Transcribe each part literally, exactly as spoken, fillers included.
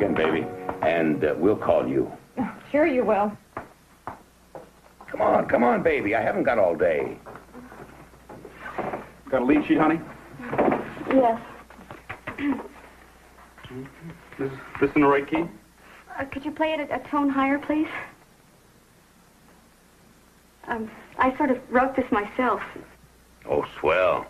again, baby, and uh, we'll call you. Sure you will. Come on, come on, baby. I haven't got all day. Got a lead sheet, honey? Yes. Is this in the right key? Uh, could you play it a, a tone higher, please? Um, I sort of wrote this myself. Oh, swell.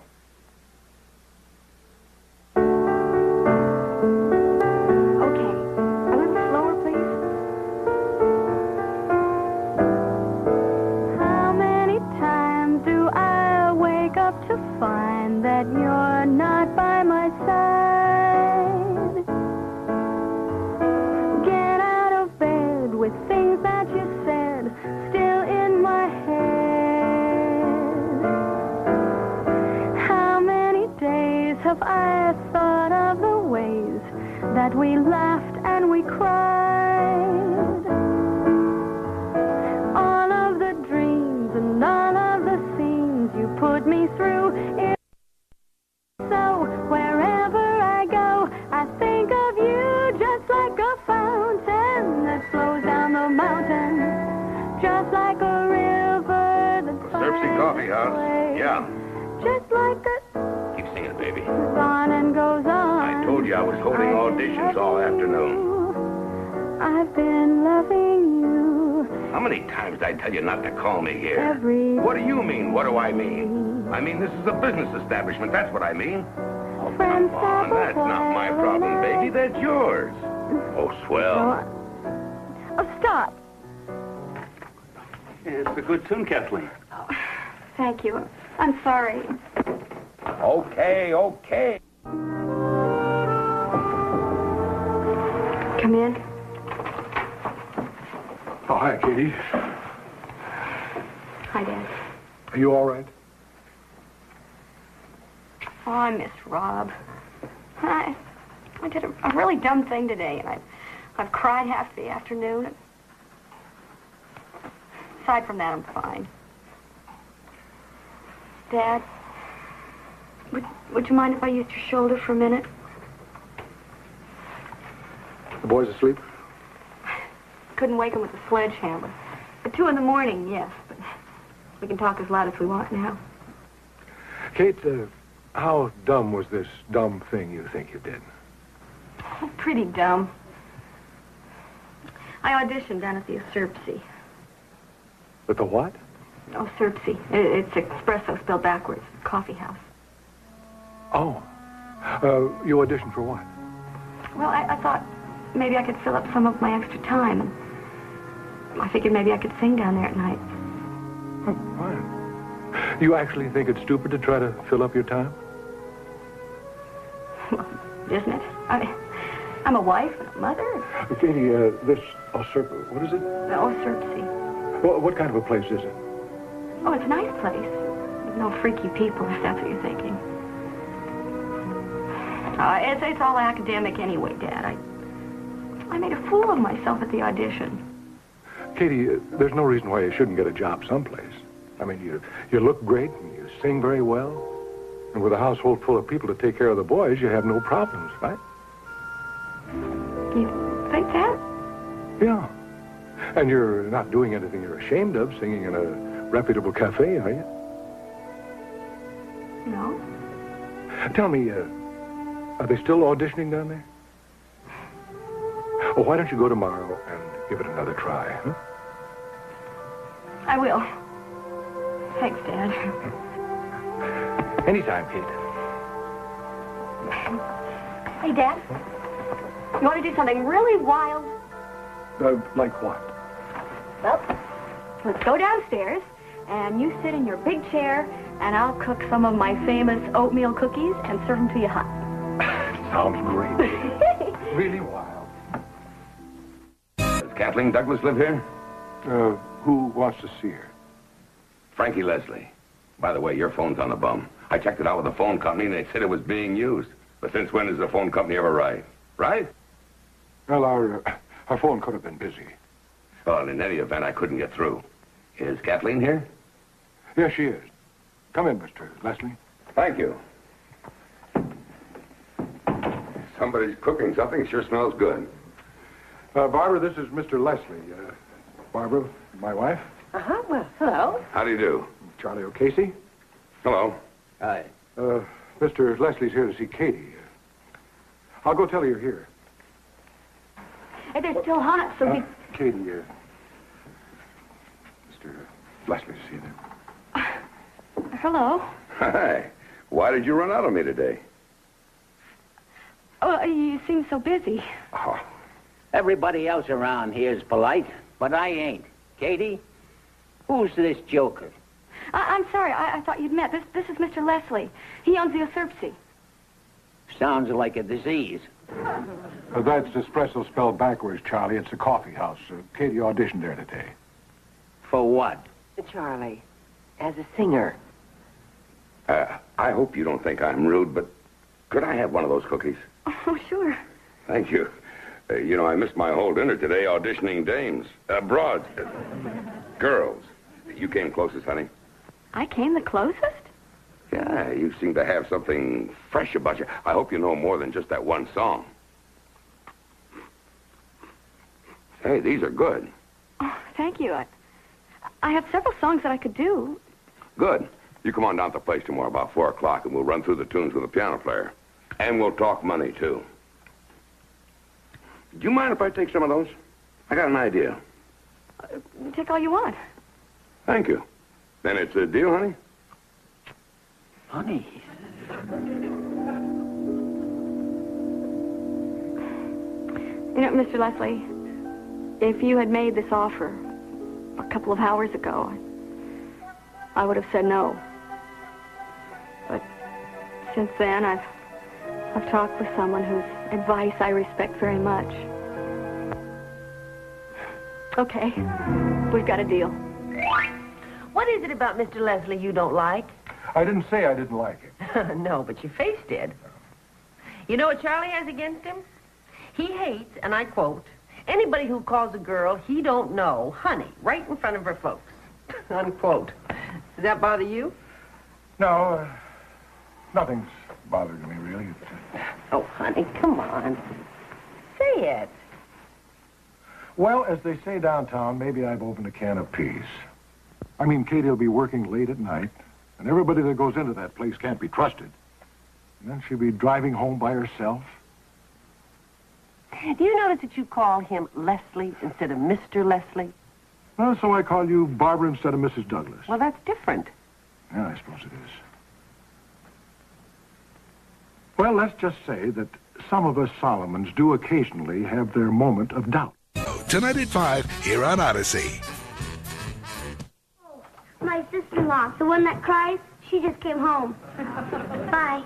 Establishment, that's what I mean. Oh, come on, that's not my problem, baby. That's yours. Oh, swell. Oh, stop. It's a good tune, Kathleen. Oh, thank you. I'm sorry. Okay, okay. Come in. Oh, hi, Katie. Hi, Dad. Are you all right? Oh, I miss Rob. I, I did a, a really dumb thing today, and I've, I've cried half the afternoon. Aside from that, I'm fine. Dad, would, would you mind if I used your shoulder for a minute? The boy's asleep? Couldn't wake him with a sledgehammer. At two in the morning, yes, but we can talk as loud as we want now. Kate, uh... how dumb was this dumb thing you think you did? Oh, pretty dumb. I auditioned down at the Oserpsy. At the what? Oserpsy. It's espresso spelled backwards. Coffee house. Oh. Uh, you auditioned for what? Well, I, I thought maybe I could fill up some of my extra time. And I figured maybe I could sing down there at night. Oh, fine. You actually think it's stupid to try to fill up your time? Well, isn't it? I mean, I'm a wife and a mother. Katie, uh, this Oserp... what is it? The Oserpsy. Well, what kind of a place is it? Oh, it's a nice place. No freaky people, if that's what you're thinking. Uh, it's, it's all academic anyway, Dad. I, I made a fool of myself at the audition. Katie, uh, there's no reason why you shouldn't get a job someplace. I mean, you, you look great, and you sing very well. And with a household full of people to take care of the boys, you have no problems, right? You think that? Yeah. And you're not doing anything you're ashamed of, singing in a reputable cafe, are you? No. Tell me, uh, are they still auditioning down there? Oh, why don't you go tomorrow and give it another try, huh? I will. Thanks, Dad. Anytime, Kate. Hey, Dad. You want to do something really wild? Uh, like what? Well, let's go downstairs, and you sit in your big chair, and I'll cook some of my famous oatmeal cookies and serve them to you hot. Sounds great. Really wild. Does Kathleen Douglas live here? Uh, who wants to see her? Frankie Leslie. By the way, your phone's on the bum. I checked it out with the phone company, and they said it was being used. But since when is the phone company ever right? Right? Well, our, uh, our phone could have been busy. Well, in any event, I couldn't get through. Is Kathleen here? Yes, she is. Come in, Mister Leslie. Thank you. Somebody's cooking something. It sure smells good. Uh, Barbara, this is Mister Leslie. Uh, Barbara, my wife. Uh-huh, well, hello. How do you do? Charlie O'Casey. Hello. Hi. Uh, Mister Leslie's here to see Katie. I'll go tell her you're here. Hey, they're still hot, so uh, we... Katie, uh, Mister Leslie's here. Uh, hello. Hi. Why did you run out on me today? Oh, you seem so busy. Oh. Everybody else around here is polite, but I ain't. Katie, who's this joker? I I'm sorry. I, I thought you'd met. This, this is Mister Leslie. He owns the Oserpsy. Sounds like a disease. Uh, that's espresso spelled backwards, Charlie. It's a coffee house. Uh, Katie auditioned there today. For what? Charlie, as a singer. Uh, I hope you don't think I'm rude, but could I have one of those cookies? Oh, sure. Thank you. Uh, you know, I missed my whole dinner today auditioning dames. Uh, broads. Uh, girls. You came closest, honey. I came the closest? Yeah, you seem to have something fresh about you. I hope you know more than just that one song. Hey, these are good. Oh, thank you. I, I have several songs that I could do. Good. You come on down to the place tomorrow about four o'clock, and we'll run through the tunes with the piano player. And we'll talk money, too. Do you mind if I take some of those? I got an idea. Uh, take all you want. Thank you. Then it's a deal, honey? Honey. You know, Mister Leslie, if you had made this offer a couple of hours ago, I would have said no. But since then, I've, I've talked with someone whose advice I respect very much. Okay, we've got a deal. What is it about Mister Leslie you don't like? I didn't say I didn't like him. No, but your face did. You know what Charlie has against him? He hates, and I quote, anybody who calls a girl he don't know, honey, right in front of her folks. Unquote. Does that bother you? No, uh, nothing's bothered me, really. Oh, honey, come on. Say it. Well, as they say downtown, maybe I've opened a can of peas. I mean, Katie will be working late at night, and everybody that goes into that place can't be trusted. And then she'll be driving home by herself. Do you notice that you call him Leslie instead of Mister Leslie? Well, so I call you Barbara instead of Missus Douglas. Well, that's different. Yeah, I suppose it is. Well, let's just say that some of us Solomons do occasionally have their moment of doubt. Tonight at five, here on Odyssey. My sister-in-law, the one that cries, she just came home. Bye.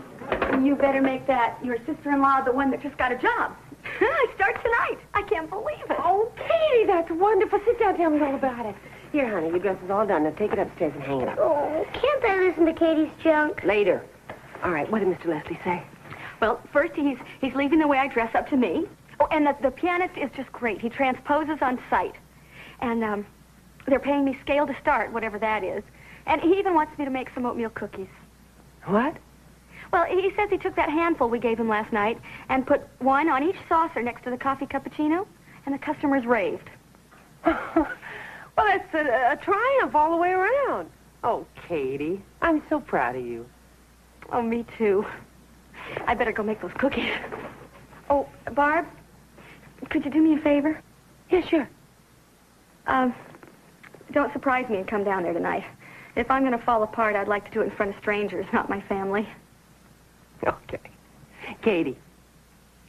You better make that your sister-in-law, the one that just got a job. I start tonight. I can't believe it. Oh, Katie, that's wonderful. Sit down, tell me all about it. Here, honey, your dress is all done. Now take it upstairs and hang it up. Oh, can't I listen to Katie's junk? Later. All right, what did Mister Leslie say? Well, first he's he's leaving the way I dress up to me. Oh, and the, the pianist is just great. He transposes on sight. And, um... they're paying me scale to start, whatever that is. And he even wants me to make some oatmeal cookies. What? Well, he says he took that handful we gave him last night and put one on each saucer next to the coffee cappuccino, and the customers raved. Well, that's a, a triumph all the way around. Oh, Katie, I'm so proud of you. Oh, me too. I better go make those cookies. Oh, Barb, could you do me a favor? Yeah, sure. Um... Don't surprise me and come down there tonight. If I'm going to fall apart, I'd like to do it in front of strangers, not my family. Okay. Katie,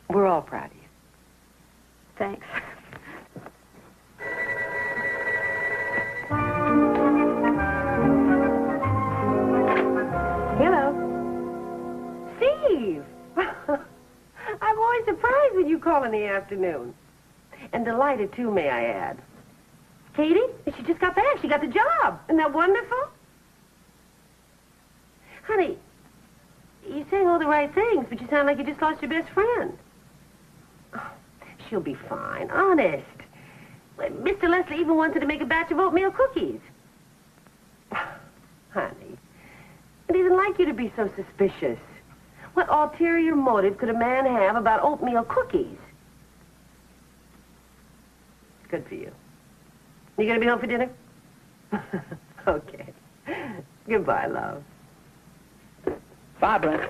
we're all proud of you. Thanks. Hello. Steve! I'm always surprised when you call in the afternoon. And delighted, too, may I add. Katie, she just got back. She got the job. Isn't that wonderful? Honey, you're saying all the right things, but you sound like you just lost your best friend. Oh, she'll be fine. Honest. Mister Leslie even wanted to make a batch of oatmeal cookies. Honey, it isn't like you to be so suspicious. What ulterior motive could a man have about oatmeal cookies? Good for you. Are you going to be home for dinner? Okay. Goodbye, love. Barbara,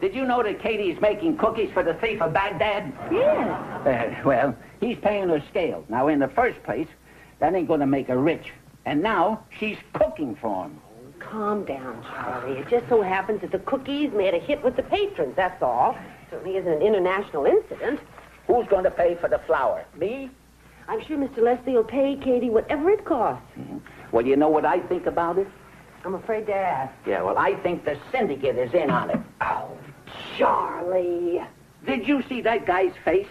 did you know that Katie's making cookies for the thief of Baghdad? Yeah. Uh, well, he's paying her scale. Now, in the first place, that ain't going to make her rich. And now, she's cooking for him. Calm down, Charlie. It just so happens that the cookies made a hit with the patrons, that's all. Certainly isn't an international incident. Who's going to pay for the flour? Me? I'm sure Mister Leslie will pay Katie whatever it costs. Mm-hmm. Well, you know what I think about it? I'm afraid to ask. Yeah, well, I think the syndicate is in on it. Oh, Charlie. Did you see that guy's face?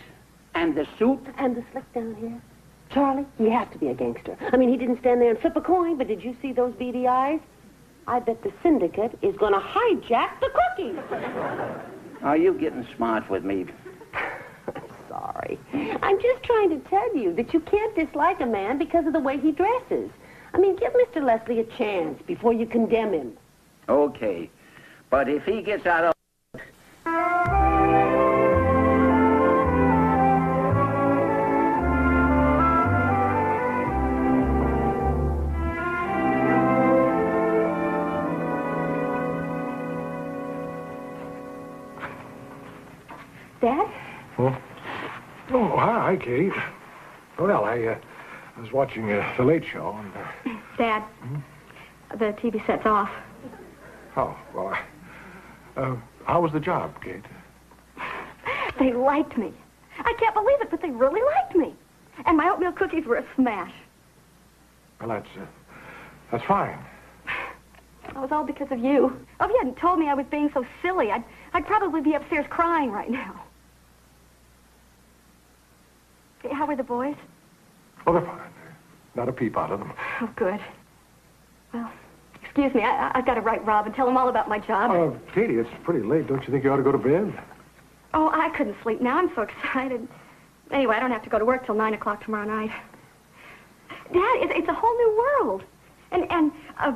And the suit? And the slick down here? Charlie, he has to be a gangster. I mean, he didn't stand there and flip a coin, but did you see those beady eyes? I bet the syndicate is going to hijack the cookies. Are you getting smart with me? I'm sorry. I'm just trying to tell you that you can't dislike a man because of the way he dresses. I mean, give Mister Leslie a chance before you condemn him. Okay. But if he gets out of... Dad? Huh? Oh, hi, Kate. Well, I, uh, I was watching uh, The Late Show. And, uh... Dad, hmm? The T V set's off. Oh, well, uh, uh, how was the job, Kate? They liked me. I can't believe it, but they really liked me. And my oatmeal cookies were a smash. Well, that's, uh, that's fine. It was all because of you. Oh, if you hadn't told me I was being so silly, I'd, I'd probably be upstairs crying right now. How were the boys? Oh, they're fine. Not a peep out of them. Oh, good. Well, excuse me. I, I've got to write Rob and tell him all about my job. Oh, uh, Katie, it's pretty late. Don't you think you ought to go to bed? Oh, I couldn't sleep now. I'm so excited. Anyway, I don't have to go to work till nine o'clock tomorrow night. Dad, it's, it's a whole new world. And, and uh,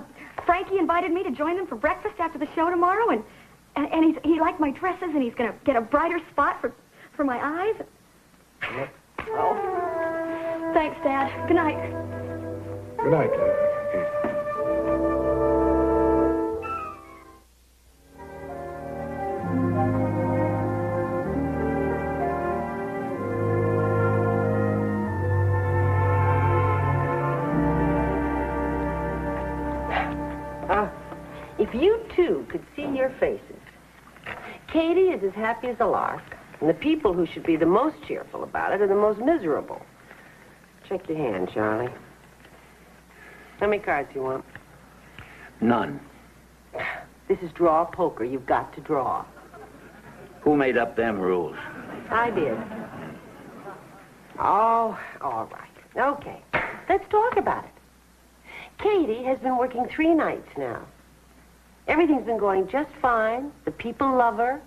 Frankie invited me to join them for breakfast after the show tomorrow. And, and, and he's, he liked my dresses, and he's going to get a brighter spot for, for my eyes. What? Oh. Thanks, Dad. Good night. Good night, Dad. Uh, if you two could see your faces, Katie is as happy as a lark. And the people who should be the most cheerful about it are the most miserable. Check your hand, Charlie. How many cards do you want? None. This is draw poker. You've got to draw. Who made up them rules? I did. Oh, all right. Okay. Let's talk about it. Katie has been working three nights now. Everything's been going just fine. The people love her.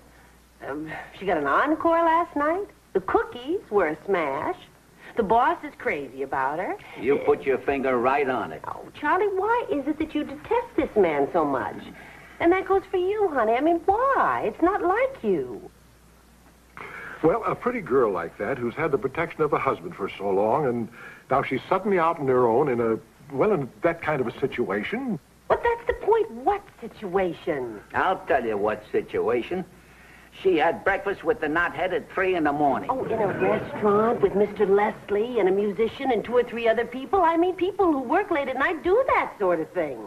Um, she got an encore last night. The cookies were a smash. The boss is crazy about her. You put your finger right on it. Oh, Charlie, why is it that you detest this man so much? And that goes for you, honey. I mean, why? It's not like you. Well, a pretty girl like that who's had the protection of a husband for so long, and now she's suddenly out on her own in a, well, in that kind of a situation. But that's the point. What situation? I'll tell you what situation. She had breakfast with the knothead at three in the morning. Oh, in a restaurant with Mister Leslie and a musician and two or three other people? I mean, people who work late at night do that sort of thing.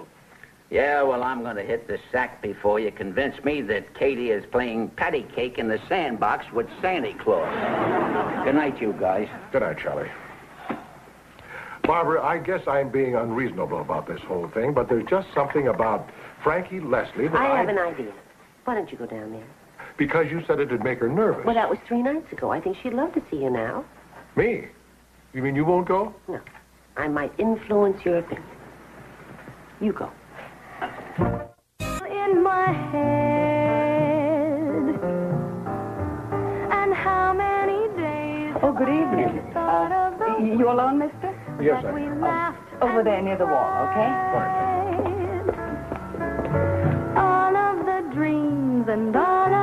Yeah, well, I'm going to hit the sack before you convince me that Katie is playing patty cake in the sandbox with Santa Claus. Good night, you guys. Good night, Charlie. Barbara, I guess I'm being unreasonable about this whole thing, but there's just something about Frankie Leslie that I... I have an idea. Why don't you go down there? Because you said it would make her nervous. Well, that was three nights ago. I think she'd love to see you now. Me? You mean you won't go? No. I might influence your opinion. You go. In my head. And how many days... Oh, good evening. Uh, you alone, mister? Yes, I am. Oh, over there near the wall, okay? Right. All of the dreams and all of...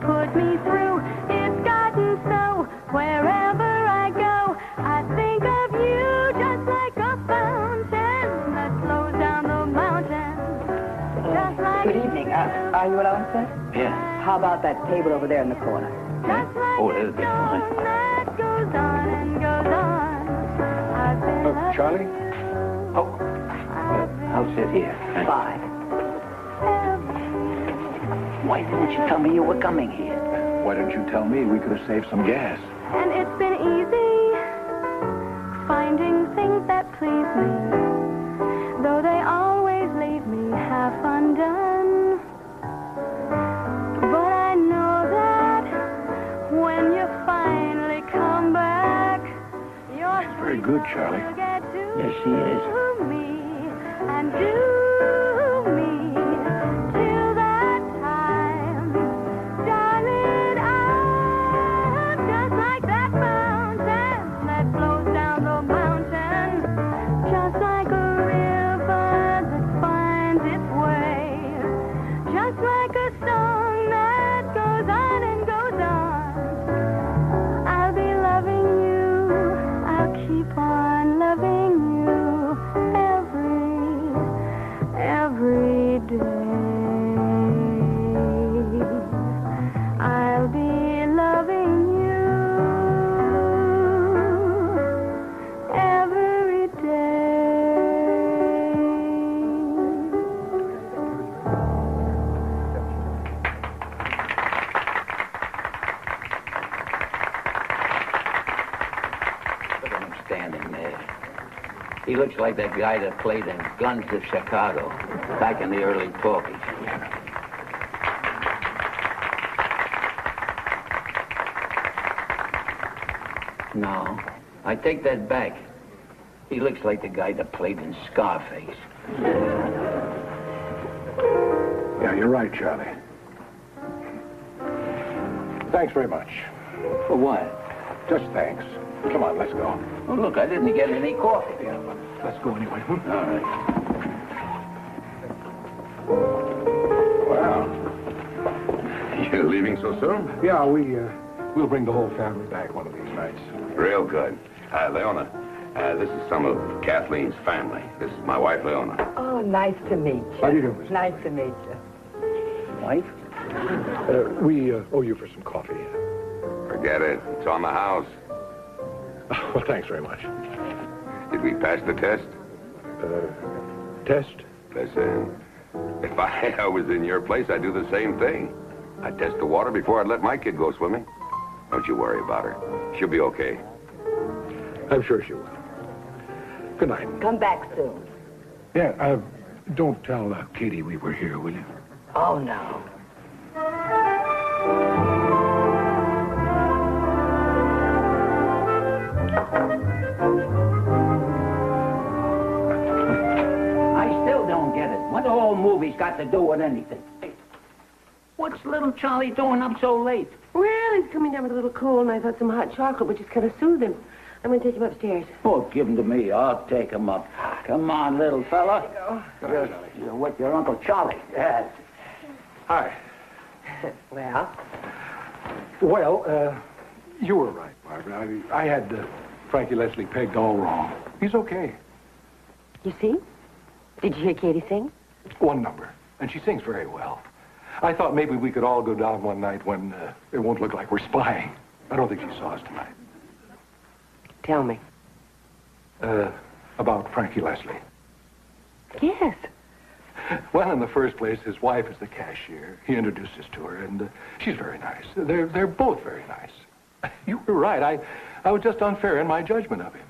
put me through, it's gotten so, wherever I go, I Are you alone, sir? Yeah. How about that table over there in the corner? Hmm? Oh, that'll be fine. Uh, Charlie? Oh. Uh, I'll sit here. Thanks. Bye. Why didn't you tell me you were coming here? Why didn't you tell me? We could have saved some gas. And it's been easy finding things that please me, though they always leave me half undone. But I know that when you finally come back, you're very good, Charlie. Yes, she is. To me and do. Looks like that guy that played in Guns of Chicago back in the early talkies. No, I take that back. He looks like the guy that played in Scarface. Yeah, you're right, Charlie. Thanks very much. For what? Just thanks. Come on, let's go. Well, look, I didn't get any coffee. Yeah, but let's go anyway. Hmm? All right. Wow. You're leaving so soon? Yeah, we, uh, we'll bring the whole family back one of these nights. Real good. Hi, Leona. Uh, this is some of Kathleen's family. This is my wife, Leona. Oh, nice to meet you. How do you do, Miss? Nice to meet you. Wife? Uh, we uh, owe you for some coffee. Forget it. It's on the house. Well, thanks very much. Did we pass the test? Uh, test? Listen, if I, I was in your place, I'd do the same thing. I'd test the water before I'd let my kid go swimming. Don't you worry about her. She'll be okay. I'm sure she will. Good night. Come back soon. Yeah, uh, don't tell uh, Katie we were here, will you? Oh, no. Movie's got to do with anything. What's little Charlie doing up so late? Well, he's coming down with a little cold, and I thought some hot chocolate would just kind of soothe him. I'm going to take him upstairs. Oh, give him to me. I'll take him up. Come on, little fella. There you go. You're, you're with your Uncle Charlie. Yes. Hi. Well? Well, uh, you were right, Barbara. I, I had uh, Frankie Leslie pegged all wrong. He's okay. You see? Did you hear Katie sing? One number, and she sings very well. I thought maybe we could all go down one night when uh, it won't look like we're spying. I don't think she saw us tonight. Tell me. Uh, about Frankie Leslie. Yes. Well, in the first place, his wife is the cashier. He introduced us to her, and uh, she's very nice. They're, they're both very nice. You were right. I, I was just unfair in my judgment of him.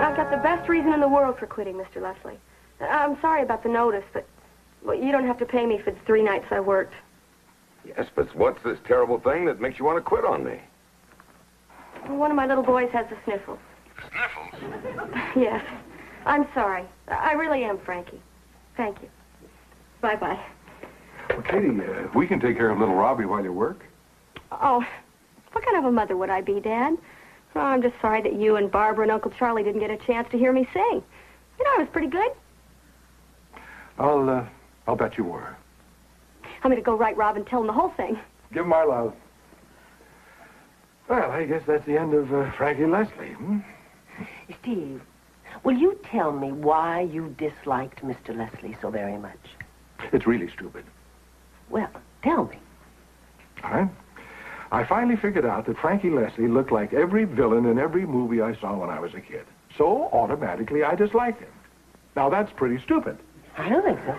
I've got the best reason in the world for quitting, Mister Leslie. I'm sorry about the notice, but well, you don't have to pay me for the three nights I worked. Yes, but what's this terrible thing that makes you want to quit on me? Well, one of my little boys has the sniffles. Sniffles? Yes. I'm sorry. I really am, Frankie. Thank you. Bye-bye. Well, Katie, uh, we can take care of little Robbie while you work. Oh, what kind of a mother would I be, Dad? Oh, I'm just sorry that you and Barbara and Uncle Charlie didn't get a chance to hear me sing. You know, I was pretty good. I'll, uh, I'll bet you were. I'm going to go right, Rob, and tell him the whole thing. Give him my love. Well, I guess that's the end of uh, Frankie Leslie, hmm? Steve, Will you tell me why you disliked Mister Leslie so very much? It's really stupid. Well, tell me. All right. I finally figured out that Frankie Leslie looked like every villain in every movie I saw when I was a kid. So, automatically, I disliked him. Now, that's pretty stupid. I don't think so.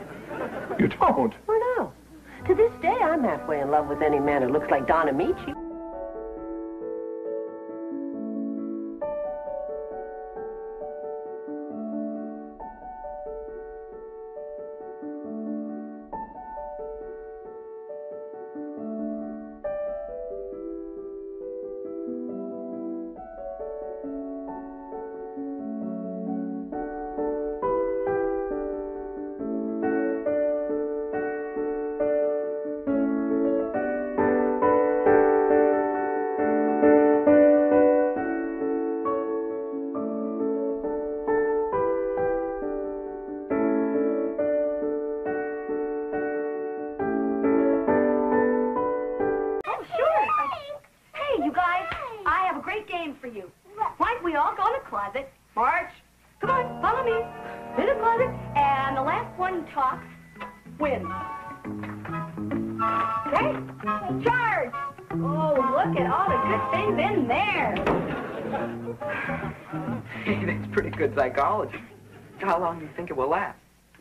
You don't? Well, no. To this day, I'm halfway in love with any man who looks like Don Ameche. How long do you think it will last?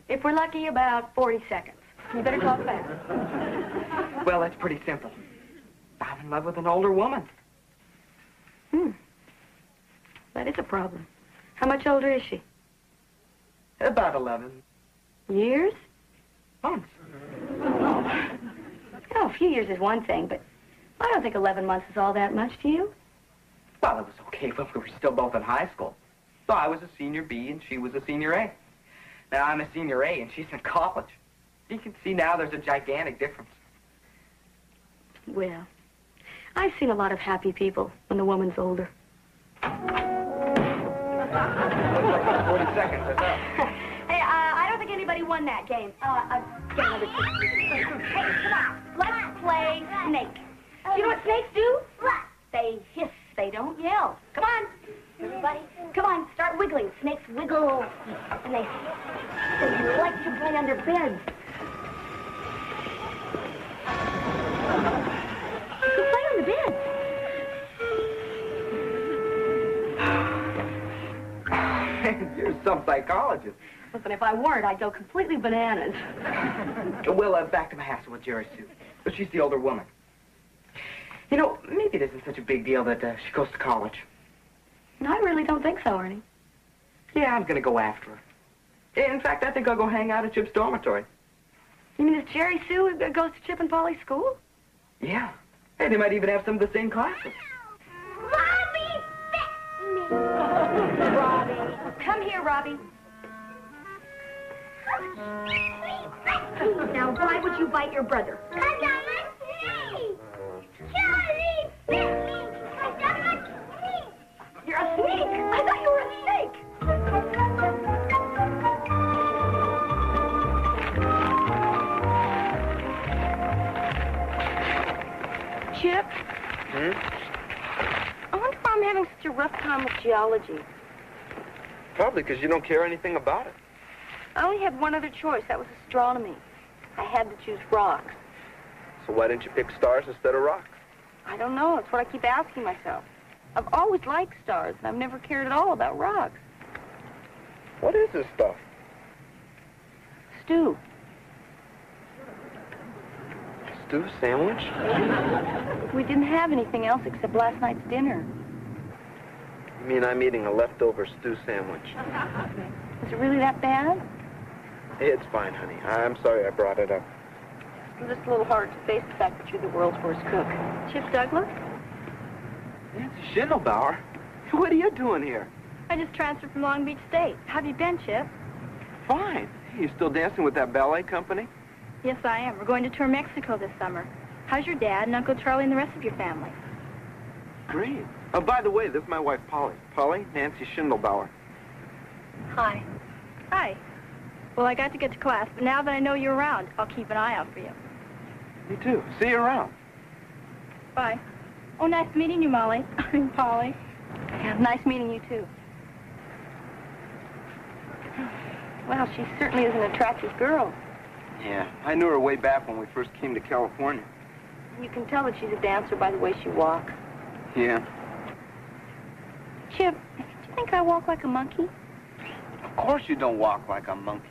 If we're lucky, about forty seconds. You better talk fast. Well, that's pretty simple. I'm in love with an older woman. Hmm. That is a problem. How much older is she? About eleven. Years? Months. Oh. Oh, a few years is one thing, but I don't think eleven months is all that much, do you? Well, it was okay when we were still both in high school. So I was a senior B and she was a senior A. Now I'm a senior A and she's in college. You can see now there's a gigantic difference. Well, I've seen a lot of happy people when the woman's older. Looks like forty seconds, that's up. Hey, uh, I don't think anybody won that game. Uh, uh, get another two. Hey, come on. Let's play snake. You know what snakes do? What? They hiss. They don't yell. Come on. Everybody, come on, start wiggling. Snakes wiggle, and they, they like to play under beds. You can play on the beds. You're some psychologist. Listen, if I weren't, I'd go completely bananas. Well, uh, back to my hassle with Jerry Sue. But she's the older woman. You know, maybe it isn't such a big deal that uh, she goes to college. No, I really don't think so, Ernie. Yeah, I'm going to go after her. In fact, I think I'll go hang out at Chip's dormitory. You mean it's Jerry Sue who goes to Chip and Polly's school? Yeah. Hey, they might even have some of the same classes. Robbie, fit me. Robbie. Come here, Robbie. Now, why would you bite your brother? Because I'm a snake. Charlie, fit me. You're a snake! I thought you were a snake! Chip? Hmm? I wonder why I'm having such a rough time with geology. Probably because you don't care anything about it. I only had one other choice. That was astronomy. I had to choose rocks. So why didn't you pick stars instead of rocks? I don't know. That's what I keep asking myself. I've always liked stars, and I've never cared at all about rocks. What is this stuff? Stew. A stew sandwich? We didn't have anything else except last night's dinner. You mean I'm eating a leftover stew sandwich? Is it really that bad? It's fine, honey. I'm sorry I brought it up. It's just a little hard to face the fact that you're the world's worst cook. Chip Douglas? Nancy Schindelbauer? What are you doing here? I just transferred from Long Beach State. How have you been, Chip? Fine. Hey, you still dancing with that ballet company? Yes, I am. We're going to tour Mexico this summer. How's your dad and Uncle Charlie and the rest of your family? Great. Oh, by the way, this is my wife, Polly. Polly, Nancy Schindelbauer. Hi. Hi. Well, I got to get to class, but now that I know you're around, I'll keep an eye out for you. Me too. See you around. Bye. Oh, nice meeting you, Molly. I mean, Polly. Yeah, nice meeting you, too. Well, she certainly is an attractive girl. Yeah, I knew her way back when we first came to California. You can tell that she's a dancer by the way she walks. Yeah. Chip, do you think I walk like a monkey? Of course you don't walk like a monkey.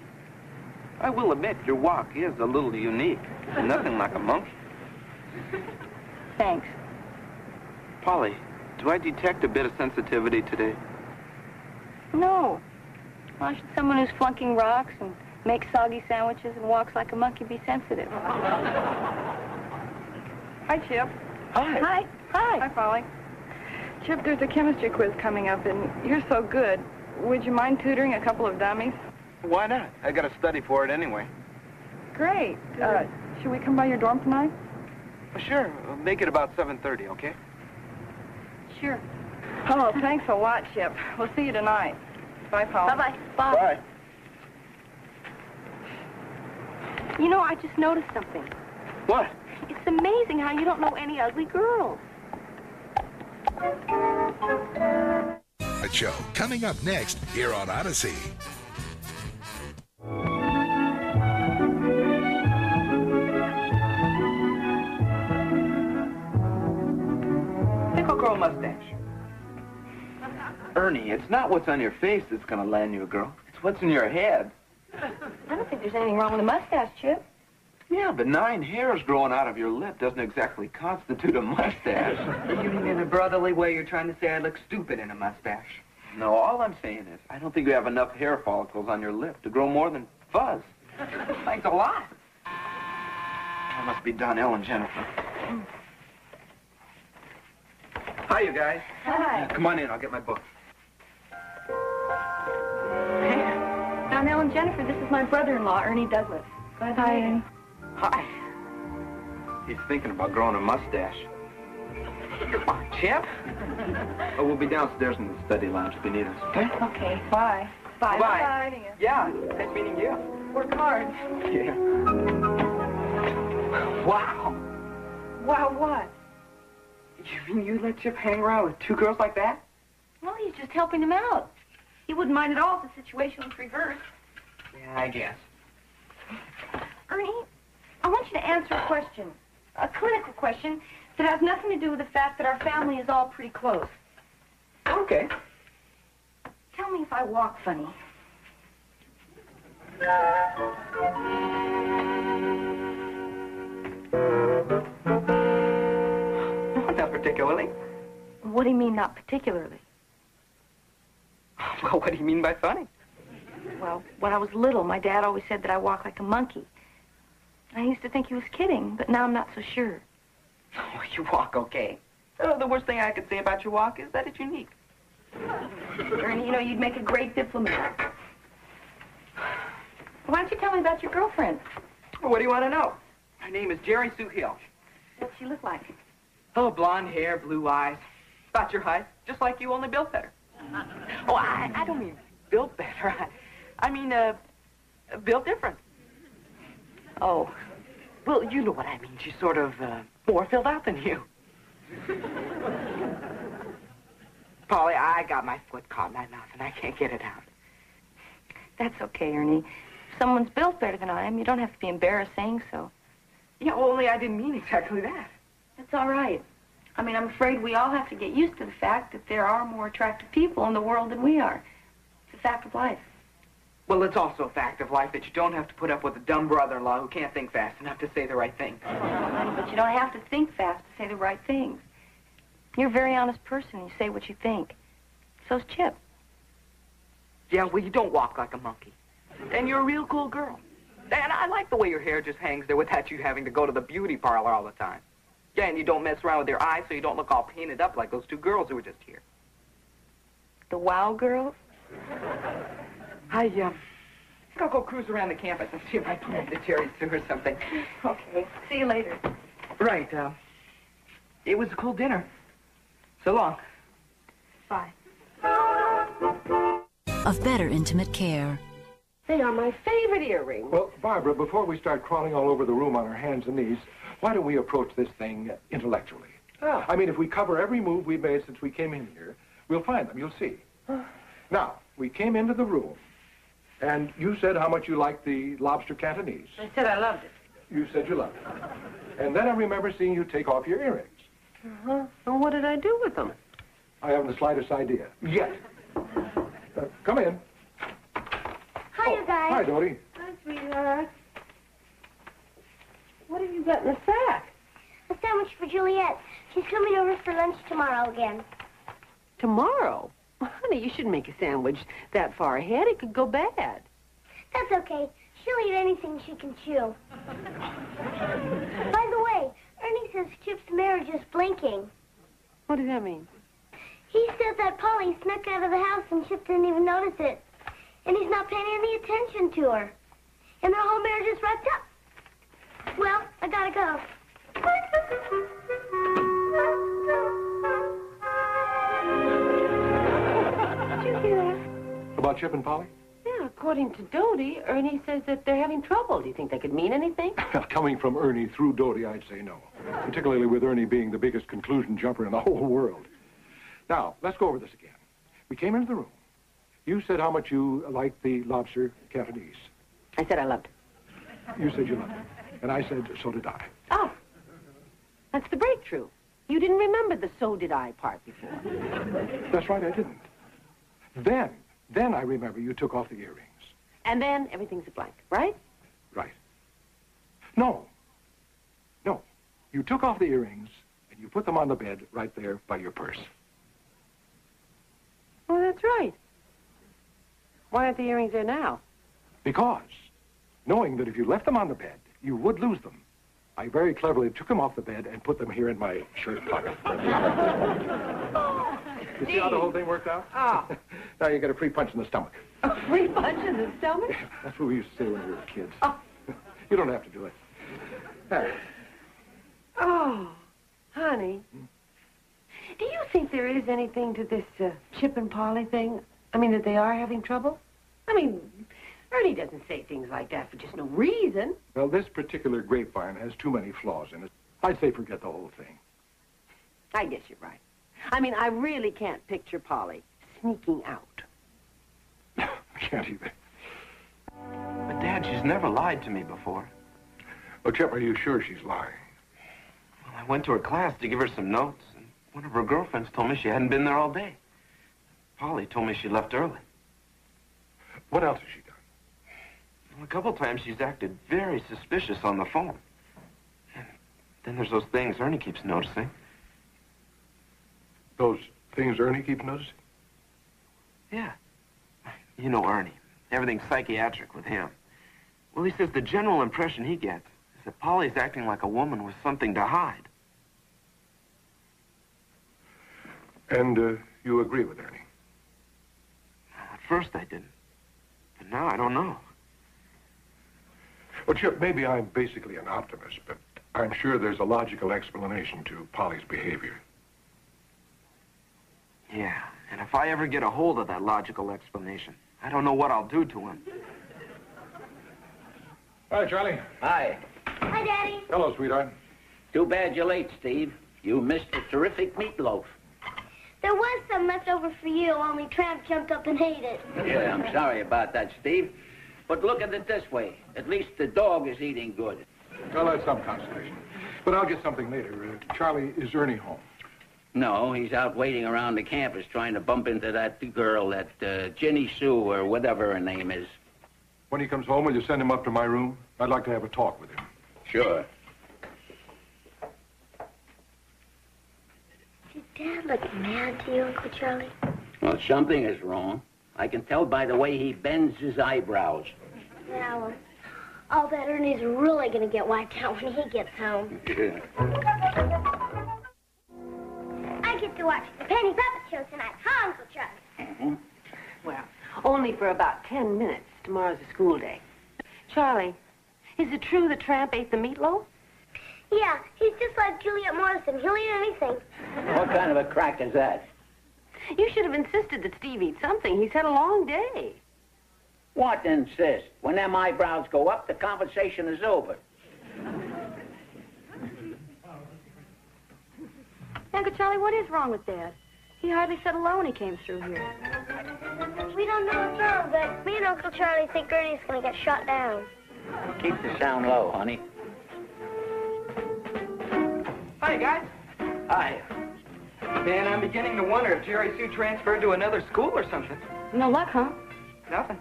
I will admit, your walk is a little unique. Nothing like a monkey. Thanks. Polly, do I detect a bit of sensitivity today? No. Why should someone who's flunking rocks and makes soggy sandwiches and walks like a monkey be sensitive? Hi, Chip. Hi. Hi. Hi. Hi, Polly. Chip, there's a chemistry quiz coming up, and you're so good. Would you mind tutoring a couple of dummies? Why not? I got to study for it anyway. Great. Uh, should we come by your dorm tonight? Well, sure. We'll make it about seven thirty, okay? Sure. Oh, thanks a lot, Chip. We'll see you tonight. Bye, Paul. Bye-bye. Bye. Bye. You know, I just noticed something. What? It's amazing how you don't know any ugly girls. The show coming up next here on Odyssey. Pickle girl mustache. Ernie, it's not what's on your face that's going to land you a girl. It's what's in your head. I don't think there's anything wrong with a mustache, Chip. Yeah, but nine hairs growing out of your lip doesn't exactly constitute a mustache. You mean in a brotherly way you're trying to say I look stupid in a mustache? No, all I'm saying is I don't think you have enough hair follicles on your lip to grow more than fuzz. Thanks a lot. That must be Donnell and Jennifer. Hi, you guys. Hi. Come on in, I'll get my book. Donnell and Jennifer, this is my brother-in-law, Ernie Douglas. Glad to meet you. Hi. He's thinking about growing a mustache. Come on, Chip. Oh, we'll be downstairs in the study lounge if you need us, okay? Okay. Bye. Bye. Bye. Bye. Bye. Yeah. Nice meeting you. Work hard. Yeah. Wow. Wow, what? You mean you let Chip hang around with two girls like that? Well, he's just helping him out. He wouldn't mind at all if the situation was reversed. Yeah, I guess. Ernie, I want you to answer a question, a clinical question, that has nothing to do with the fact that our family is all pretty close. Okay. Tell me if I walk funny. Not particularly. What do you mean, not particularly? Well, what do you mean by funny? Well, when I was little, my dad always said that I walk like a monkey. I used to think he was kidding, but now I'm not so sure. Oh, you walk okay. Oh, the worst thing I could say about your walk is that it's unique. Ernie, you know, you'd make a great diplomat. Why don't you tell me about your girlfriend? Well, what do you want to know? Her name is Jerry Sue Hill. What's she look like? Oh, blonde hair, blue eyes. About your height, just like you, only built better. Oh, I, I don't mean built better. I, I mean, uh, built different. Oh, well, you know what I mean. She's sort of uh, more filled out than you. Polly, I got my foot caught in my mouth, and I can't get it out. That's okay, Ernie. If someone's built better than I am, you don't have to be embarrassed saying so. Yeah, only I didn't mean exactly that. That's all right. I mean, I'm afraid we all have to get used to the fact that there are more attractive people in the world than we are. It's a fact of life. Well, it's also a fact of life that you don't have to put up with a dumb brother-in-law who can't think fast enough to say the right thing. But you don't have to think fast to say the right things. You're a very honest person. You say what you think. So's Chip. Yeah, well, you don't walk like a monkey. And you're a real cool girl. And I like the way your hair just hangs there without you having to go to the beauty parlor all the time. Yeah, and you don't mess around with your eyes so you don't look all painted up like those two girls who were just here. The wow girls? I, um, uh, I think I'll go cruise around the campus and see if I can get to Cherry Sue or something. Okay. See you later. Right. Uh, it was a cool dinner. So long. Bye. Of better intimate care. They are my favorite earrings. Well, Barbara, before we start crawling all over the room on our hands and knees, why don't we approach this thing intellectually? Oh. I mean, if we cover every move we've made since we came in here, we'll find them. You'll see. Now, we came into the room. And you said how much you liked the lobster Cantonese. I said I loved it. You said you loved it. And then I remember seeing you take off your earrings. Uh-huh. And what did I do with them? I haven't the slightest idea. Yet. Uh, come in. Hi, oh, you guys. Hi, Dodie. Hi, sweetheart. What have you got in the sack? A sandwich for Juliet. She's coming over for lunch tomorrow again. Tomorrow? Well, honey, you shouldn't make a sandwich that far ahead. It could go bad. That's okay. She'll eat anything she can chew. By the way, Ernie says Chip's marriage is blinking. What does that mean? He said that Polly snuck out of the house and Chip didn't even notice it. And he's not paying any attention to her. And their whole marriage is wrapped up. Well, I gotta go. Did you hear that? About Chip and Polly? Yeah, according to Dodie, Ernie says that they're having trouble. Do you think that could mean anything? Coming from Ernie through Dodie, I'd say no. Particularly with Ernie being the biggest conclusion jumper in the whole world. Now, let's go over this again. We came into the room. You said how much you liked the lobster Cantonese. I said I loved it. You said you loved it. And I said, so did I. Oh, that's the breakthrough. You didn't remember the so did I part before. That's right, I didn't. Then, then I remember you took off the earrings. And then everything's a blank, right? Right. No. No. You took off the earrings and you put them on the bed right there by your purse. Well, that's right. Why aren't the earrings there now? Because, knowing that if you left them on the bed, you would lose them, I very cleverly took them off the bed and put them here in my shirt pocket. Oh, you see how the whole thing worked out? Oh. Now you get a free punch in the stomach. A free punch in the stomach? Yeah, that's what we used to say when we were kids. Oh. You don't have to do it. Right. Oh, honey. Hmm? Do you think there is anything to this uh, Chip and Polly thing? I mean, that they are having trouble? I mean, Ernie doesn't say things like that for just no reason. Well, this particular grapevine has too many flaws in it. I'd say forget the whole thing. I guess you're right. I mean, I really can't picture Polly sneaking out. I can't either. But, Dad, she's never lied to me before. Oh, Chip, are you sure she's lying? Well, I went to her class to give her some notes. One of her girlfriends told me she hadn't been there all day. Polly told me she left early. What else has she done? Well, a couple times she's acted very suspicious on the phone. And then there's those things Ernie keeps noticing. Those things Ernie keeps noticing? Yeah. You know Ernie. Everything's psychiatric with him. Well, he says the general impression he gets is that Polly's acting like a woman with something to hide. And uh, you agree with Ernie? At first I didn't, but now I don't know. Well, Chip, maybe I'm basically an optimist, but I'm sure there's a logical explanation to Polly's behavior. Yeah, and if I ever get a hold of that logical explanation, I don't know what I'll do to him. Hi, Charlie. Hi. Hi, Daddy. Hello, sweetheart. Too bad you're late, Steve. You missed a terrific meatloaf. There was some left over for you, only Tramp jumped up and ate it. Yeah, I'm sorry about that, Steve. But look at it this way. At least the dog is eating good. Well, that's some consolation. But I'll get something later. Uh, Charlie, is Ernie home? No, he's out waiting around the campus trying to bump into that girl, that uh, Jenny Sue or whatever her name is. When he comes home, will you send him up to my room? I'd like to have a talk with him. Sure. Dad looked mad to you, Uncle Charlie. Well, something is wrong. I can tell by the way he bends his eyebrows. Now, well, all that Ernie's really going to get wiped out when he gets home. Yeah. I get to watch the Penny Puppet Show tonight, huh, Uncle Charlie? Mm-hmm. Well, only for about ten minutes. Tomorrow's a school day. Charlie, is it true the Tramp ate the meatloaf? Yeah, he's just like Juliet Morrison. He'll eat anything. What kind of a crack is that? You should have insisted that Steve eat something. He's had a long day. What insist? When them eyebrows go up, the conversation is over. Uncle Charlie, what is wrong with Dad? He hardly said hello when he came through here. We don't no, no, no, but me and Uncle Charlie think Ernie's going to get shot down. Keep the sound low, honey. Hi, guys. Hi. Man, I'm beginning to wonder if Jerry Sue transferred to another school or something. No luck, huh? Nothing.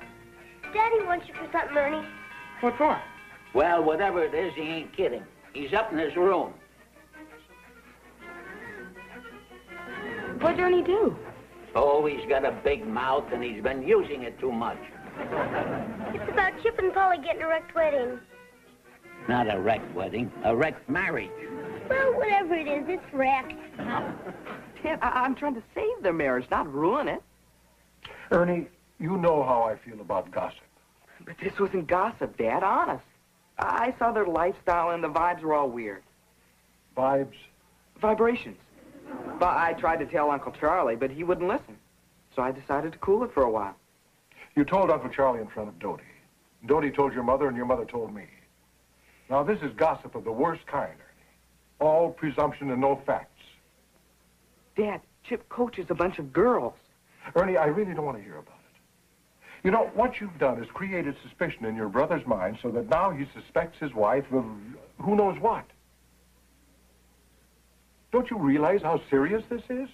Daddy wants you for something, Ernie. What for? Well, whatever it is, he ain't kidding. He's up in his room. What'd Ernie do? Oh, he's got a big mouth, and he's been using it too much. It's about Chip and Polly getting a wrecked wedding. Not a wrecked wedding, a wrecked marriage. Well, whatever it is, it's wrecked. Chip, I I'm trying to save their marriage, not ruin it. Ernie, you know how I feel about gossip. But this wasn't gossip, Dad, honest. I saw their lifestyle, and the vibes were all weird. Vibes? Vibrations. But I tried to tell Uncle Charlie, but he wouldn't listen. So I decided to cool it for a while. You told Uncle Charlie in front of Dodie. Dodie told your mother, and your mother told me. Now, this is gossip of the worst kind, Ernie. All presumption and no facts. Dad, Chip coaches a bunch of girls. Ernie, I really don't want to hear about it. You know, what you've done is created suspicion in your brother's mind so that now he suspects his wife of who knows what. Don't you realize how serious this is?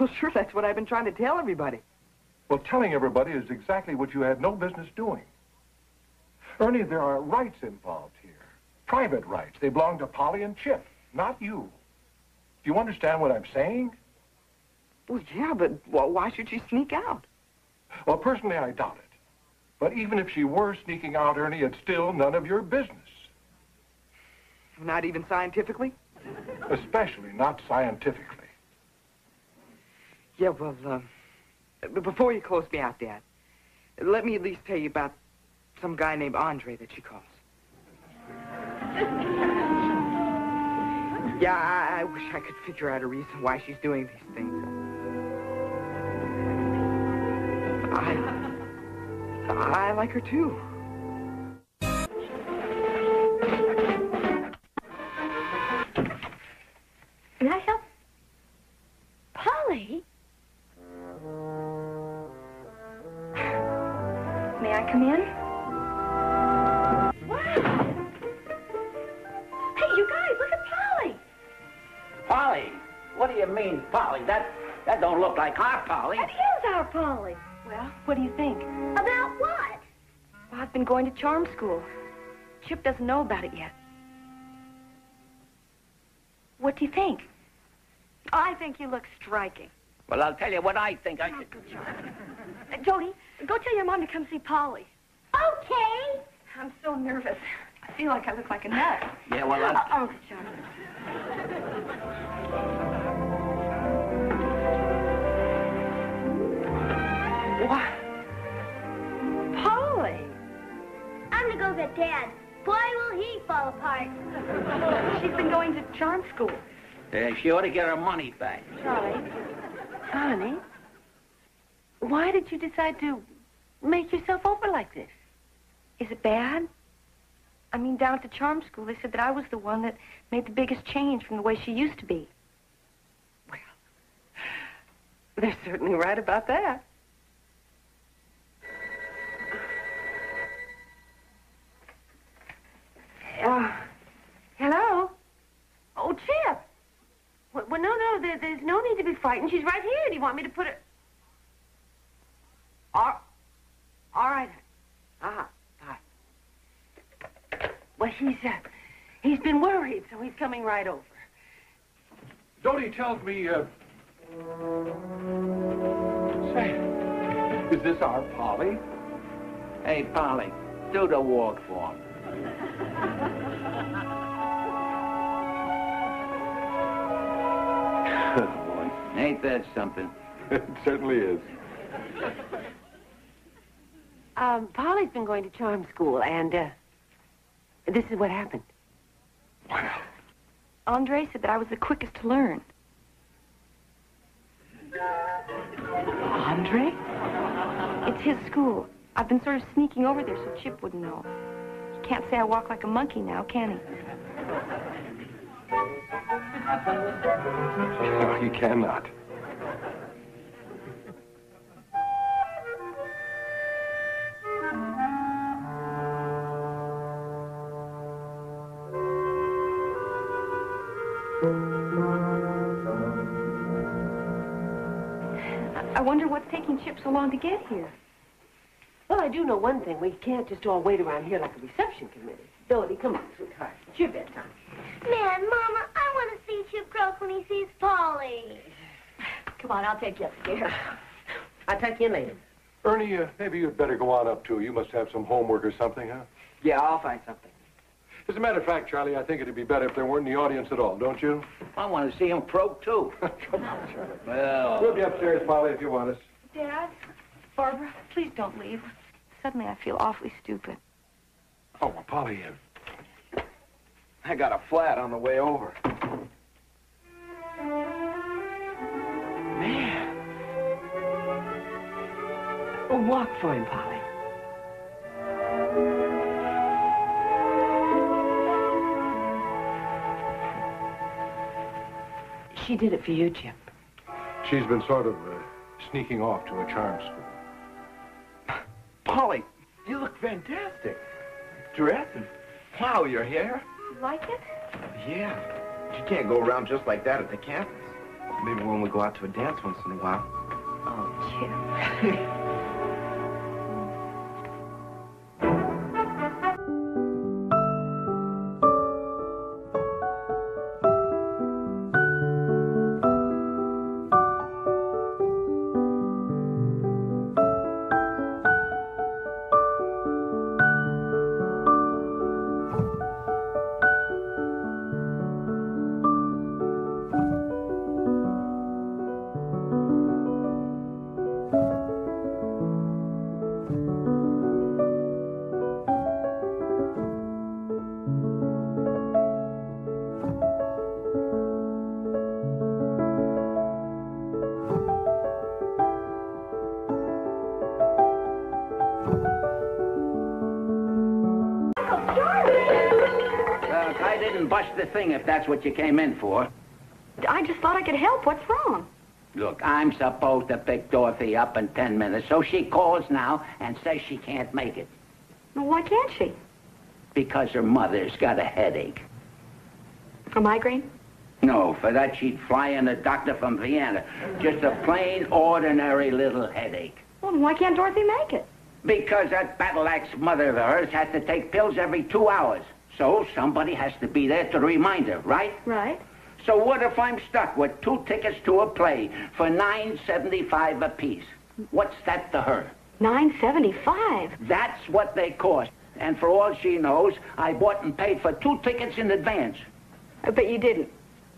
Well, sure, that's what I've been trying to tell everybody. Well, telling everybody is exactly what you had no business doing. Ernie, there are rights involved here. Private rights. They belong to Polly and Chip, not you. Do you understand what I'm saying? Well, yeah, but well, why should she sneak out? Well, personally, I doubt it. But even if she were sneaking out, Ernie, it's still none of your business. Not even scientifically? Especially not scientifically. Yeah, well, um, before you close me out, Dad, let me at least tell you about some guy named Andre that she calls. Yeah, I, I wish I could figure out a reason why she's doing these things. I, I like her, too. Can I help? Polly? May I come in? Wow! Hey, you guys, look at Polly! Polly? What do you mean, Polly? That, that don't look like our Polly. That is our Polly. Well, what do you think? About what? Well, I've been going to charm school. Chip doesn't know about it yet. What do you think? I think you look striking. Well, I'll tell you what I think. I should... uh, Dodie, go tell your mom to come see Polly. Okay. I'm so nervous. I feel like I look like a nut. Yeah, well, I'll... Oh, Uncle Charlie. What? Polly. I'm going to go get Dad. Boy, will he fall apart. She's been going to charm school. Yeah, she ought to get her money back. Charlie, honey, why did you decide to make yourself over like this? Is it bad? I mean, down at the charm school, they said that I was the one that made the biggest change from the way she used to be. Well, they're certainly right about that. Uh, hello? Oh, Chip. Well, well no, no, there, there's no need to be frightened. She's right here. Do you want me to put her... All, all right. Ah, uh, bye. Well, he's, uh, he's been worried, so he's coming right over. Dodie tells me, uh... say, is this our Polly? Hey, Polly, do the walk for him. Good boy. Ain't that something? It certainly is. Um, Polly's been going to charm school, and, uh, this is what happened. Wow. Andre said that I was the quickest to learn. Andre? It's his school. I've been sort of sneaking over there so Chip wouldn't know. Can't say I walk like a monkey now, can he? No, he cannot. I wonder what's taking Chip so long to get here. Well, I do know one thing. We can't just all wait around here like a reception committee. Dodie, come on, sweetheart. It's your bedtime. Man, Mama, I want to see Chip croak when he sees Polly. Come on, I'll take you upstairs. I'll tuck you in later. Ernie, uh, maybe you'd better go on up, too. You must have some homework or something, huh? Yeah, I'll find something. As a matter of fact, Charlie, I think it'd be better if there weren't any audience at all, don't you? I want to see him croak, too. Come on, Charlie. Well... We'll be upstairs, Polly, if you want us. Dad, Barbara, please don't leave. Suddenly I feel awfully stupid. Oh, well, Polly, uh, I got a flat on the way over. Man. We'll walk for him, Polly. She did it for you, Chip. She's been sort of uh, sneaking off to a charm school. Polly, you look fantastic. Dress and plow your hair. You like it? Yeah. But you can't go around just like that at the campus. Maybe when we go out to a dance once in a while. Oh, Chip. The thing, if that's what you came in for. I just thought I could help. What's wrong? Look, I'm supposed to pick Dorothy up in ten minutes, so she calls now and says she can't make it. Well, why can't she? Because her mother's got a headache. A migraine? No, for that she'd fly in a doctor from Vienna. Just a plain, ordinary little headache. Well, then why can't Dorothy make it? Because that battle-axe mother of hers has to take pills every two hours. So somebody has to be there to remind her, right? Right. So what if I'm stuck with two tickets to a play for nine seventy-five apiece? What's that to her? nine seventy-five? That's what they cost. And for all she knows, I bought and paid for two tickets in advance. But you didn't.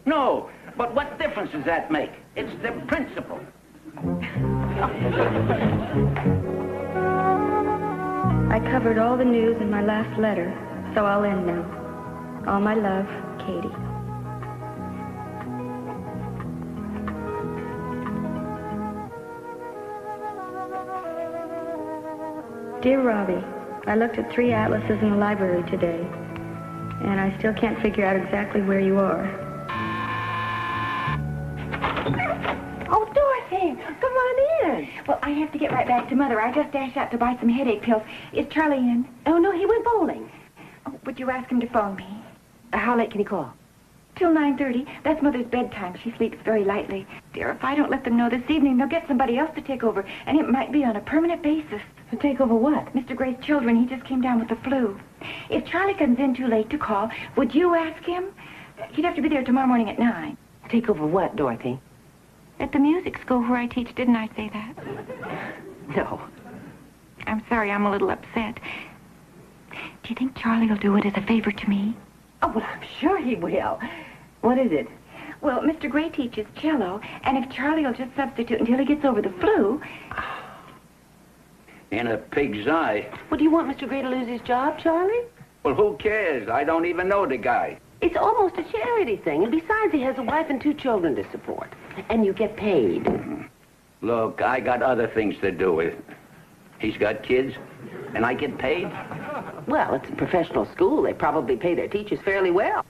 No, but what difference does that make? It's the principle. I covered all the news in my last letter. So I'll end now. All my love, Katie. Dear Robbie, I looked at three atlases in the library today, and I still can't figure out exactly where you are. Oh, Dorothy, come on in. Well, I have to get right back to Mother. I just dashed out to buy some headache pills. Is Charlie in? Oh, no, he went bowling. Oh, would you ask him to phone me? Uh, how late can he call? Till nine thirty. That's Mother's bedtime. She sleeps very lightly. Dear, if I don't let them know this evening, they'll get somebody else to take over, and it might be on a permanent basis. To take over what? Mister Gray's children. He just came down with the flu. If Charlie comes in too late to call, would you ask him? He'd have to be there tomorrow morning at nine. Take over what, Dorothy? At the music school where I teach, didn't I say that? No. I'm sorry, I'm a little upset. Do you think Charlie will do it as a favor to me? Oh, well, I'm sure he will. What is it? Well, Mister Gray teaches cello, and if Charlie will just substitute until he gets over the flu... In a pig's eye. Well, do you want Mister Gray to lose his job, Charlie? Well, who cares? I don't even know the guy. It's almost a charity thing, and besides, he has a wife and two children to support. And you get paid. Look, I got other things to do with. He's got kids, and I get paid? Well, it's a professional school. They probably pay their teachers fairly well.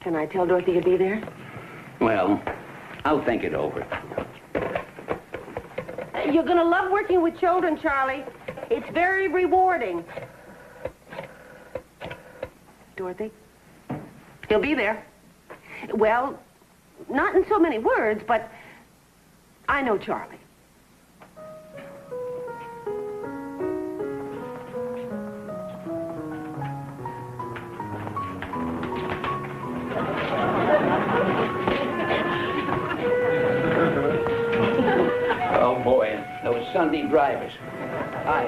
Can I tell Dorothy to be there? Well, I'll think it over. You're going to love working with children, Charlie. It's very rewarding. Dorothy? He'll be there. Well, not in so many words, but I know Charlie. Oh, boy, those Sunday drivers. Hi.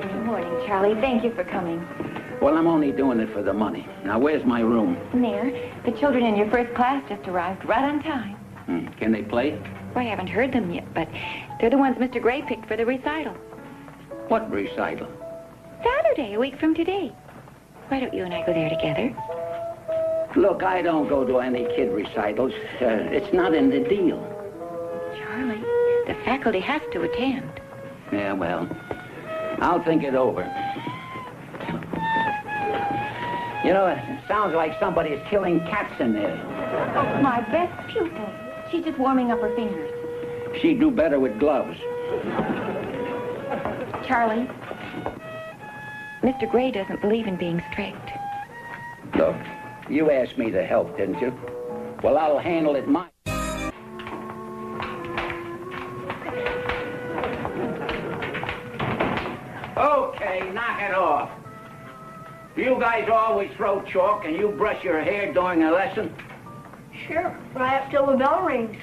Good morning, Charlie. Thank you for coming. Well, I'm only doing it for the money. Now, where's my room? There. The children in your first class just arrived right on time. Hmm. Can they play? Well, I haven't heard them yet, but they're the ones Mister Gray picked for the recital. What recital? Saturday, a week from today. Why don't you and I go there together? Look, I don't go to any kid recitals. Uh, it's not in the deal. Charlie, the faculty has to attend. Yeah, well, I'll think it over. You know, it sounds like somebody is killing cats in there. My best pupil. She's just warming up her fingers. She'd do better with gloves. Charlie, Mister Gray doesn't believe in being strict. Look, you asked me to help, didn't you? Well, I'll handle it my... Okay, knock it off. You guys always throw chalk and you brush your hair during a lesson? Sure, right up till the bell rings.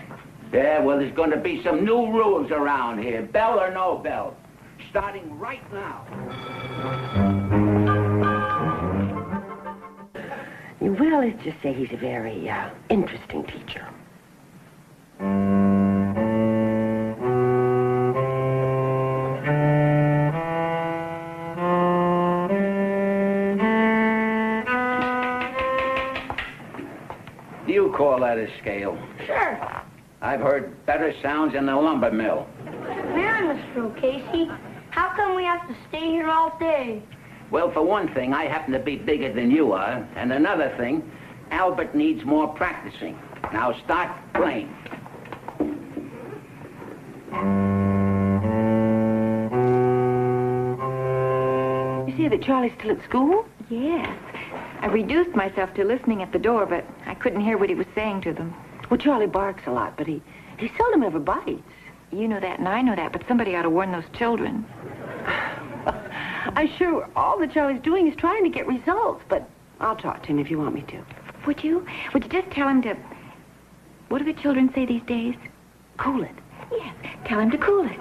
Yeah, well, there's going to be some new rules around here, bell or no bell, starting right now. Well, let's just say he's a very uh, interesting teacher. Call that a scale? Sure. I've heard better sounds in the lumber mill. Man, Mister O'Casey, how come we have to stay here all day? Well, for one thing, I happen to be bigger than you are, and another thing, Albert needs more practicing. Now start playing. You see that Charlie's still at school? Yes. I reduced myself to listening at the door, but I couldn't hear what he was saying to them. Well, Charlie barks a lot, but he, he seldom ever bites. You know that, and I know that, but somebody ought to warn those children. I'm sure all that Charlie's doing is trying to get results, but I'll talk to him if you want me to. Would you? Would you just tell him to... What do the children say these days? Cool it. Yes, tell him to cool it.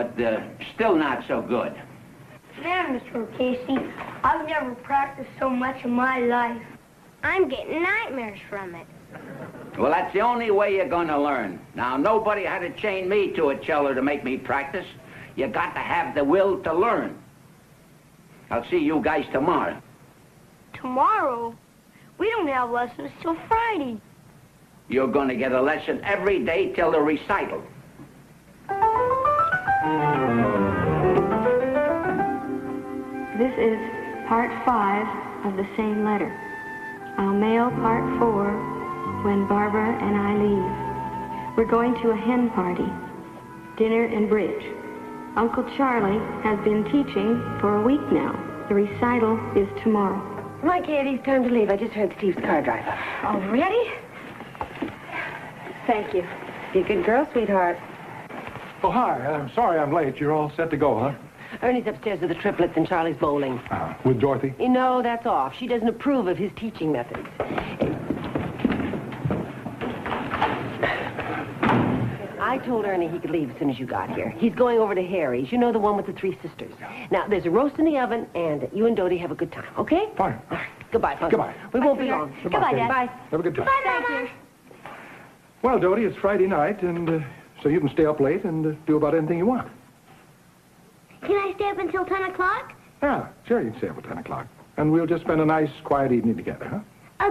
Uh, still not so good. Man, Mister O'Casey, I've never practiced so much in my life. I'm getting nightmares from it. Well, that's the only way you're going to learn. Now, nobody had to chain me to a cello to make me practice. You got to have the will to learn. I'll see you guys tomorrow. Tomorrow? We don't have lessons till Friday. You're going to get a lesson every day till the recital. This is part five of the same letter. I'll mail part four when Barbara and I leave. We're going to a hen party, dinner and bridge. Uncle Charlie has been teaching for a week now. The recital is tomorrow. My Katie's time to leave. I just heard Steve's car drive up. Already? Thank you. You're a good girl, sweetheart. Oh, hi. I'm sorry I'm late. You're all set to go, huh? Ernie's upstairs with the triplets and Charlie's bowling. Uh, with Dorothy? You know, that's off. She doesn't approve of his teaching methods. I told Ernie he could leave as soon as you got here. He's going over to Harry's. You know, the one with the three sisters. Now, there's a roast in the oven, and you and Dodie have a good time, okay? Fine. All right. Goodbye, Father. Goodbye. We Bye, won't be long. Goodbye, Goodbye Dad. Bye. Have a good time. Bye, Thank Mama. You. Well, Dodie, it's Friday night, and... Uh, So you can stay up late and uh, do about anything you want. Can I stay up until ten o'clock? Yeah, sure, you can stay up until ten o'clock. And we'll just spend a nice, quiet evening together, huh?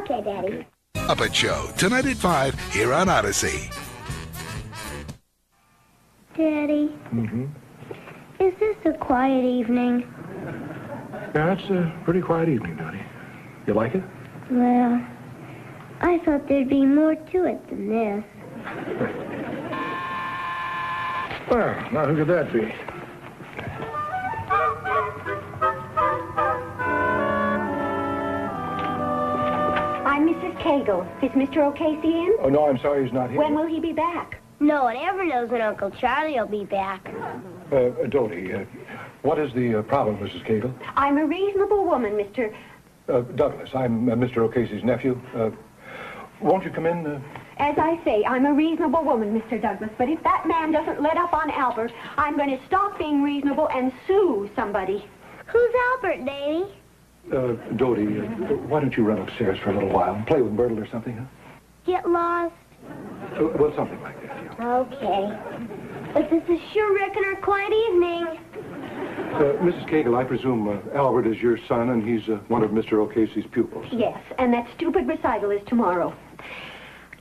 Okay, Daddy. Okay. Up at Show, tonight at five, here on Odyssey. Daddy? Mm-hmm. Is this a quiet evening? Yeah, it's a pretty quiet evening, Dodie. You like it? Well, I thought there'd be more to it than this. Well, now who could that be? I'm Missus Cagle. Is Mister O'Casey in? Oh, no, I'm sorry he's not here. When will he be back? No one ever knows when Uncle Charlie will be back. Uh, Dodie, uh, what is the uh, problem, Missus Cagle? I'm a reasonable woman, Mister Uh, Douglas. I'm uh, Mister O'Casey's nephew. Uh, won't you come in? Uh... As I say, I'm a reasonable woman, Mister Douglas, but if that man doesn't let up on Albert, I'm going to stop being reasonable and sue somebody. Who's Albert, Davy? Uh, Dodie, uh, why don't you run upstairs for a little while and play with Myrtle or something, huh? Get lost? Uh, well, something like that, yeah. Okay. But this is sure wrecking our quiet evening. Uh, Missus Cagle, I presume uh, Albert is your son and he's uh, one of Mister O'Casey's pupils. Yes, and that stupid recital is tomorrow.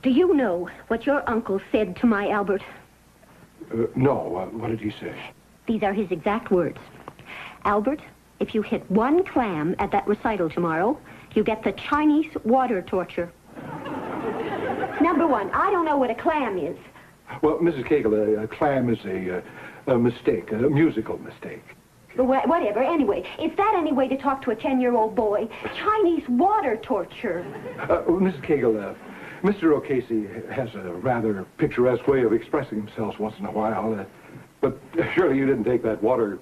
Do you know what your uncle said to my Albert? Uh, no. Uh, what did he say? These are his exact words. Albert, if you hit one clam at that recital tomorrow, you get the Chinese water torture. Number one, I don't know what a clam is. Well, Missus Cagle, a, a clam is a, a, a mistake, a musical mistake. Wh whatever, anyway. Is that any way to talk to a ten-year-old boy? Chinese water torture. Uh, Missus Cagle, uh, Mister O'Casey has a rather picturesque way of expressing himself once in a while. Uh, but surely you didn't take that water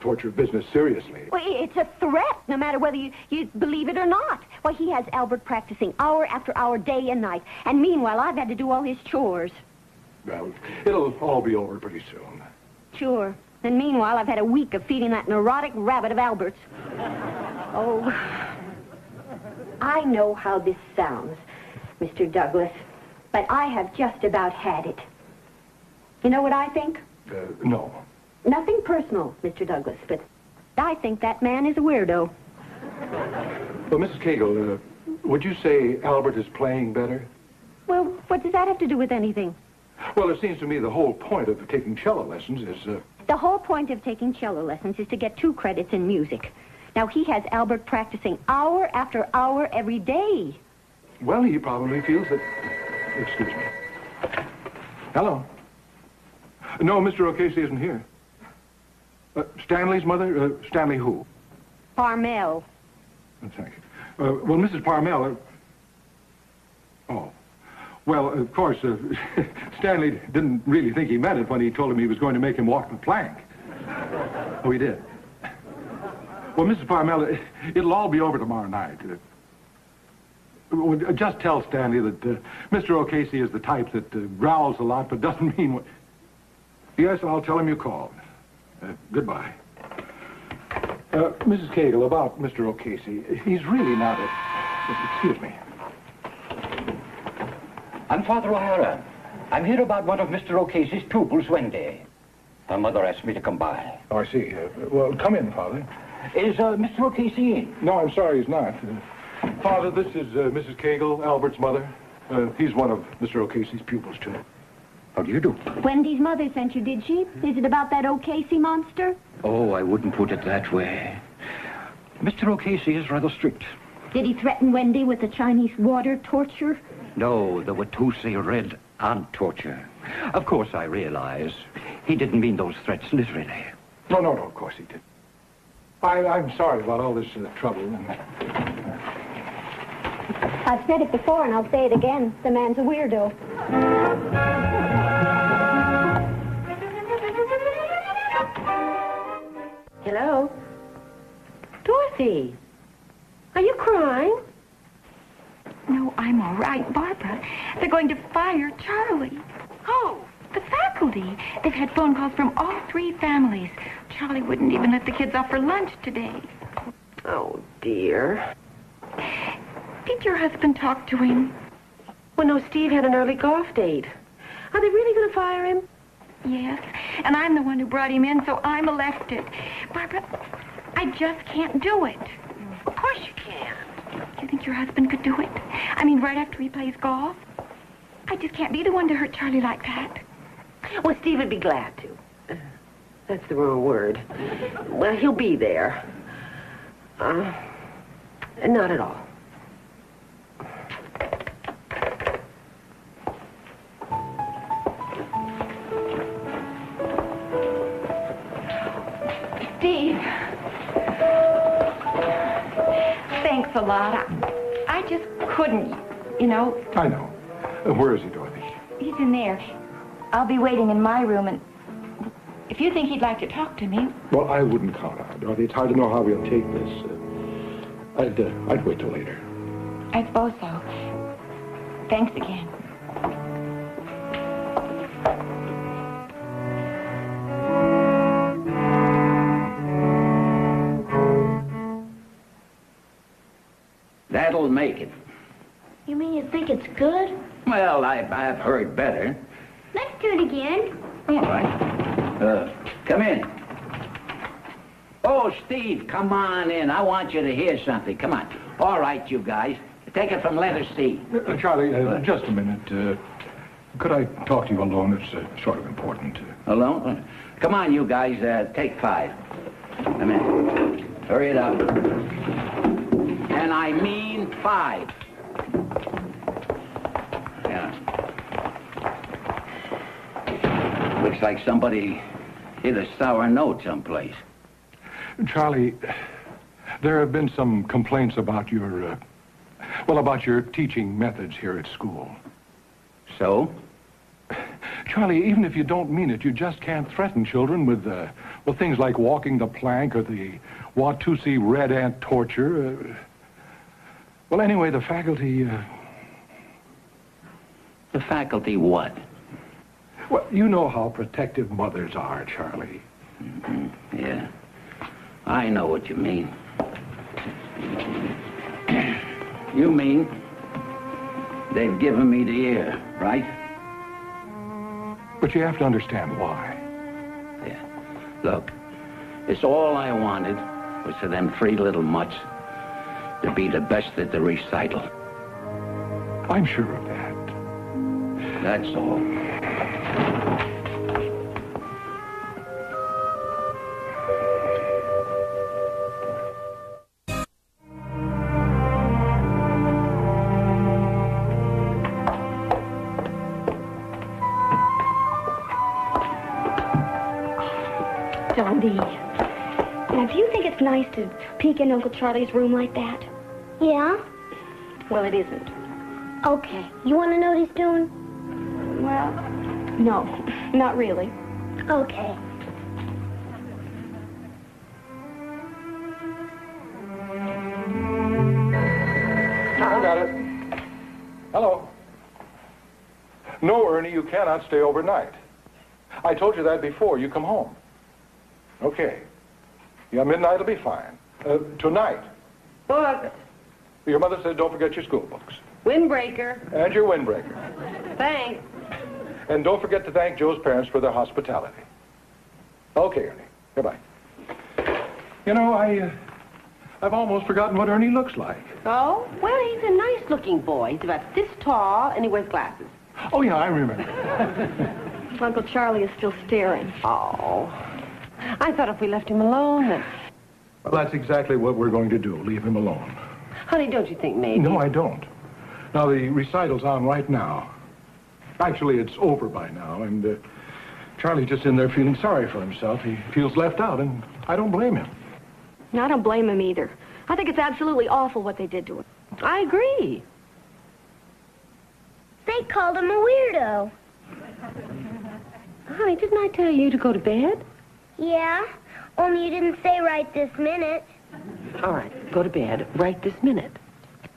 torture business seriously. Well, it's a threat, no matter whether you, you believe it or not. Well, he has Albert practicing hour after hour, day and night. And meanwhile, I've had to do all his chores. Well, it'll all be over pretty soon. Sure. And meanwhile, I've had a week of feeding that neurotic rabbit of Albert's. Oh, I know how this sounds, Mister Douglas, but I have just about had it. You know what I think? Uh, no. Nothing personal, Mister Douglas, but I think that man is a weirdo. Well, Missus Cagle, uh, would you say Albert is playing better? Well, what does that have to do with anything? Well, it seems to me the whole point of taking cello lessons is... Uh, The whole point of taking cello lessons is to get two credits in music. Now, he has Albert practicing hour after hour every day. Well, he probably feels that... Excuse me. Hello. No, Mister O'Casey isn't here. Uh, Stanley's mother? Uh, Stanley who? Parmel. Oh, thank you. Uh, well, Missus Parmel... Uh... Oh. Well, of course, uh, Stanley didn't really think he meant it when he told him he was going to make him walk the plank. Oh, he did. Well, Missus Parmel, it'll all be over tomorrow night. Uh, just tell Stanley that uh, Mister O'Casey is the type that uh, growls a lot but doesn't mean what... Yes, I'll tell him you called. Uh, goodbye. Uh, Missus Cagle, about Mister O'Casey, he's really not a... Excuse me. I'm Father O'Hara. I'm here about one of Mister O'Casey's pupils, Wendy. Her mother asked me to come by. Oh, I see. Uh, well, come in, Father. Is uh, Mister O'Casey in? No, I'm sorry he's not. Uh, Father, this is uh, Missus Cagle, Albert's mother. Uh, he's one of Mister O'Casey's pupils, too. How do you do? Wendy's mother sent you, did she? Is it about that O'Casey monster? Oh, I wouldn't put it that way. Mister O'Casey is rather strict. Did he threaten Wendy with the Chinese water torture? No, the Watusi red aunt torture. Of course, I realize he didn't mean those threats literally. No, no, no, of course he didn't. I, I'm sorry about all this uh, trouble. I've said it before, and I'll say it again. The man's a weirdo. Hello? Dorothy, are you crying? No, I'm all right, Barbara. They're going to fire Charlie. Oh, the faculty. They've had phone calls from all three families. Charlie wouldn't even let the kids out for lunch today. Oh, dear. Did your husband talk to him? Well, no, Steve had an early golf date. Are they really going to fire him? Yes, and I'm the one who brought him in, so I'm elected. Barbara, I just can't do it. Of course you can. Do you think your husband could do it? I mean, right after he plays golf? I just can't be the one to hurt Charlie like that. Well, Steve would be glad to. Uh, that's the wrong word. Well, he'll be there. Uh, not at all. a lot. I, I just couldn't, you know. I know. Uh, where is he, Dorothy? He's in there. I'll be waiting in my room, and if you think he'd like to talk to me... Well, I wouldn't count on it, Dorothy. It's hard to know how we'll take this. Uh, I'd, uh, I'd wait till later. I suppose so. Thanks again. That'll make it. You mean you think it's good? Well, I, I've heard better. Let's do it again. All right. Uh, come in. Oh, Steve, come on in. I want you to hear something. Come on. All right, you guys. Take it from letter C. Uh, Charlie, uh, just a minute. Uh, could I talk to you alone? It's uh, sort of important. Alone? Come on, you guys. Uh, take five. Come in. Hurry it up. And I mean five. Yeah. Looks like somebody hit a sour note someplace. Charlie, there have been some complaints about your, uh, well, about your teaching methods here at school. So? Charlie, even if you don't mean it, you just can't threaten children with, uh, well, things like walking the plank or the Watusi red ant torture. Uh, well, anyway, the faculty... Uh, the faculty what? Well, you know how protective mothers are, Charlie. Mm-hmm. Yeah. I know what you mean. You mean they've given me the ear, right? But you have to understand why. Yeah. Look, it's all I wanted was for them three little mutts to be the best at the recital. I'm sure of that. That's all. Now, do you think it's nice to peek in Uncle Charlie's room like that? Yeah. Well, it isn't. Okay. You want to know what he's doing? Well, no, not really. Okay. I got it. Hello. No, Ernie, you cannot stay overnight. I told you that before you come home. Okay. Yeah, midnight will be fine. Uh, tonight. But... Your mother said don't forget your school books. Windbreaker. And your windbreaker. Thanks. And don't forget to thank Joe's parents for their hospitality. Okay, Ernie. Goodbye. You know, I... Uh, I've almost forgotten what Ernie looks like. Oh? Well, he's a nice-looking boy. He's about this tall, and he wears glasses. Oh, yeah, I remember. Uncle Charlie is still staring. Oh... I thought if we left him alone, then... Well, that's exactly what we're going to do, leave him alone. Honey, don't you think maybe... No, I don't. Now, the recital's on right now. Actually, it's over by now, and uh, Charlie's just in there feeling sorry for himself. He feels left out, and I don't blame him. No, I don't blame him either. I think it's absolutely awful what they did to him. I agree. They called him a weirdo. Honey, didn't I tell you to go to bed? Yeah, only you didn't say right this minute. All right, go to bed right this minute.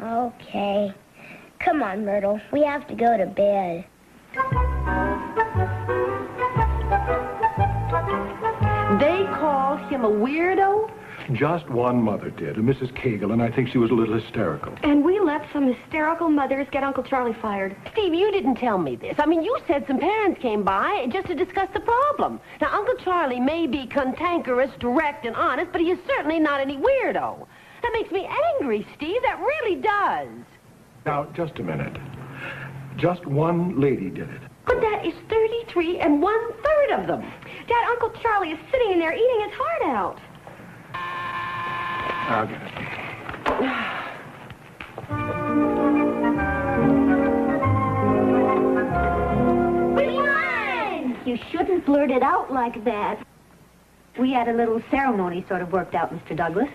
Okay. Come on, Myrtle. We have to go to bed. They called him a weirdo? Just one mother did, Missus Cagle, and I think she was a little hysterical. And we let some hysterical mothers get Uncle Charlie fired. Steve, you didn't tell me this. I mean, you said some parents came by just to discuss the problem. Now, Uncle Charlie may be cantankerous, direct, and honest, but he is certainly not any weirdo. That makes me angry, Steve. That really does. Now, just a minute. Just one lady did it. But that is thirty-three and one-third of them. Dad, Uncle Charlie is sitting in there eating his heart out. I'll get it. We won! You shouldn't blurt it out like that. We had a little ceremony sort of worked out, Mister Douglas.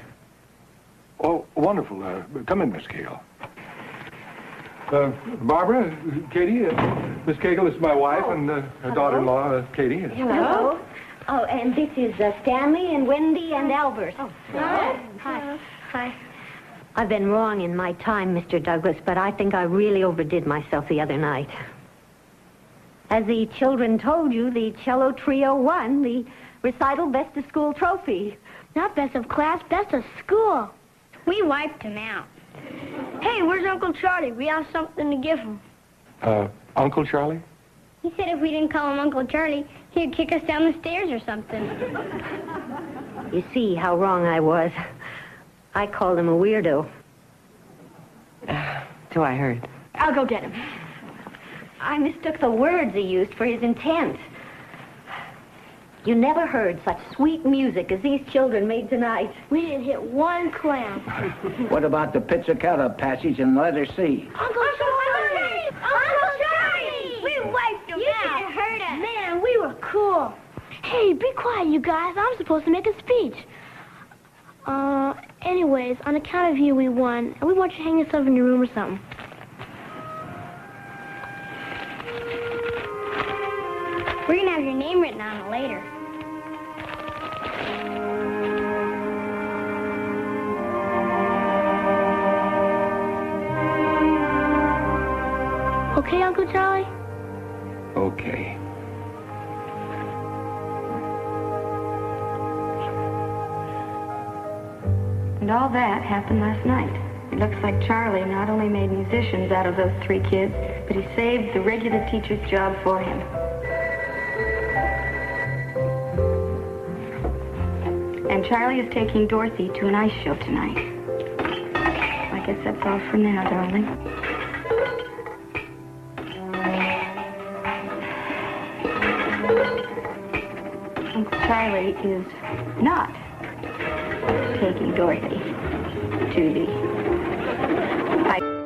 Oh, wonderful. Uh, come in, Miss Cagle. Uh, Barbara, Katie, uh, Miss Cagle, this is my wife oh. and uh, her daughter-in-law, uh, Katie. Hello. Hello. Oh, and this is uh, Stanley and Wendy and Albert. Oh. Hi. Hi. Hi. I've been wrong in my time, Mister Douglas, but I think I really overdid myself the other night. As the children told you, the cello trio won the recital best of school trophy. Not best of class, best of school. We wiped him out. Hey, where's Uncle Charlie? We have something to give him. Uh, Uncle Charlie? He said if we didn't call him Uncle Charlie, he'd kick us down the stairs or something. You see how wrong I was. I called him a weirdo. Uh, so I heard. I'll go get him. I mistook the words he used for his intent. You never heard such sweet music as these children made tonight. We didn't hit one clam. What about the pizzicato passage in letter C? Uncle, Uncle Charlie! Uncle, Uncle Charlie! We wiped them you out. You should have heard us. Man, we were cool. Hey, be quiet, you guys. I'm supposed to make a speech. Uh, anyways, on account of you, we won. And we want you to hang yourself in your room or something. We're going to have your name written on it later. Okay, Uncle Charlie? Okay. And all that happened last night. It looks like Charlie not only made musicians out of those three kids, but he saved the regular teacher's job for him. And Charlie is taking Dorothy to an ice show tonight. I guess that's all for now, darling. Charlie is not taking Dorothy to the... I